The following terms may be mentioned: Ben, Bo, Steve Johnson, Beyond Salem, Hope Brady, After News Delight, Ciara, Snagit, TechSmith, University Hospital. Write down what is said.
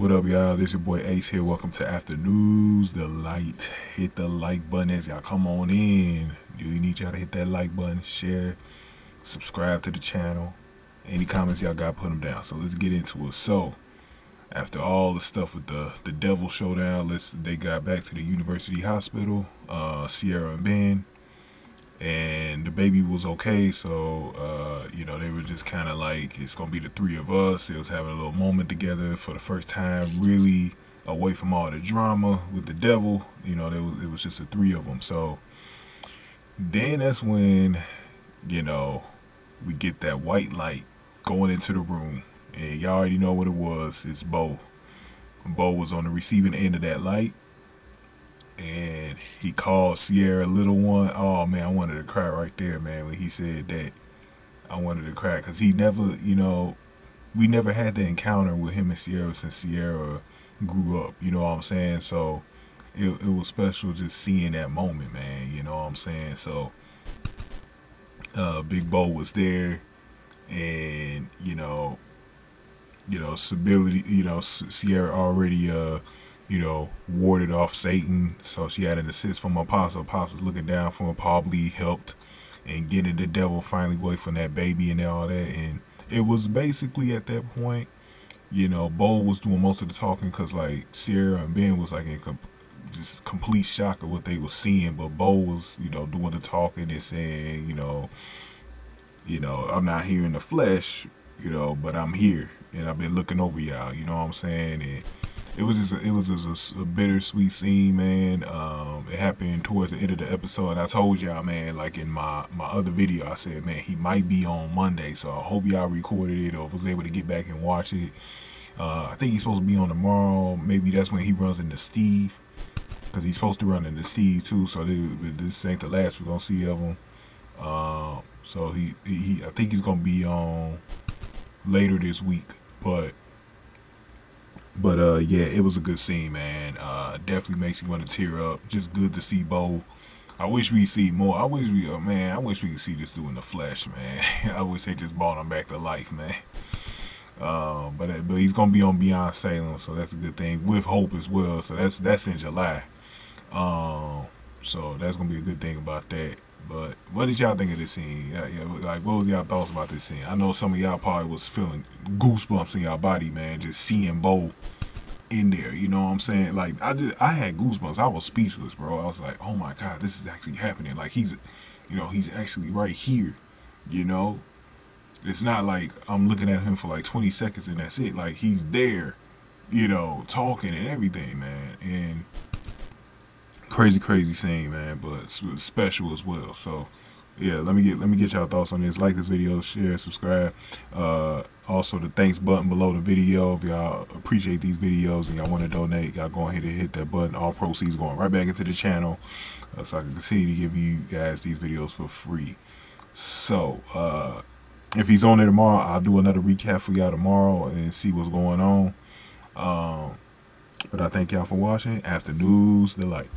What up, y'all? This your boy Ace here. Welcome to After News Delight. Hit the like button as y'all come on in. You need y'all to hit that like button, share, subscribe to the channel. Any comments y'all got, put them down. So let's get into it. So after all the stuff with the devil showdown, they got back to the University Hospital, Ciara and Ben, and the baby was okay. So you know, they were just kind of like, it's gonna be the three of us. They was having a little moment together for the first time, really away from all the drama with the devil. You know, it was just the three of them. So then that's when, you know, we get that white light going into the room, and y'all already know what it was. It's Bo. Bo was on the receiving end of that light, and he called Ciara little one. Oh man, I wanted to cry right there, man, when he said that. I wanted to cry because he never, you know, we never had the encounter with him and Ciara since Ciara grew up, you know what I'm saying? So it was special just seeing that moment, man, you know what I'm saying? So Big Bo was there, and you know stability, you know, Ciara already you know, warded off Satan, so she had an assist from Apostle. Apostle's looking down from him, probably helped and getting the devil finally away from that baby and all that. And it was basically at that point, you know, Bo was doing most of the talking because, like, Ciara and Ben was like in just complete shock of what they were seeing, but Bo was, you know, doing the talking and saying, you know, I'm not here in the flesh, you know, but I'm here and I've been looking over y'all, you know what I'm saying? And It was just a bittersweet scene, man. It happened towards the end of the episode. I told y'all, man, like in my other video, I said, man, he might be on Monday. So I hope y'all recorded it or was able to get back and watch it. I think he's supposed to be on tomorrow. Maybe that's when he runs into Steve, because he's supposed to run into Steve too. So this ain't the last we're gonna see of him. So he I think he's gonna be on later this week, But yeah, it was a good scene, man. Definitely makes you want to tear up. Just good to see Bo. I wish we see more. I wish we could see this dude in the flesh, man. I wish they just brought him back to life, man. But he's gonna be on Beyond Salem, so that's a good thing. With Hope as well, so that's in July. So that's gonna be a good thing about that. But what did y'all think of this scene? Yeah, like, what was y'all thoughts about this scene? I know some of y'all probably was feeling goosebumps in y'all body, man, just seeing Bo in there. You know what I'm saying? Like, I had goosebumps. I was speechless, bro. I was like, oh my God, this is actually happening. Like, he's actually right here. You know, it's not like I'm looking at him for like 20 seconds and that's it. Like, he's there, you know, talking and everything, man. And crazy scene, man, but special as well. So yeah, let me get y'all thoughts on this. Like this video, share, subscribe. Also the thanks button below the video. If y'all appreciate these videos and y'all want to donate, y'all go ahead and hit that button. All proceeds going right back into the channel, so I can continue to give you guys these videos for free. So if he's on there tomorrow, I'll do another recap for y'all tomorrow and see what's going on. But I thank y'all for watching After News Delight.